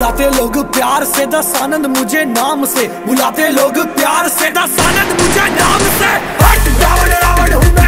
बुलाते लोग प्यार से दस आनंद मुझे नाम से, बुलाते लोग प्यार से दस आनंद मुझे नाम से। हट, रावण रावण हूँ मैं।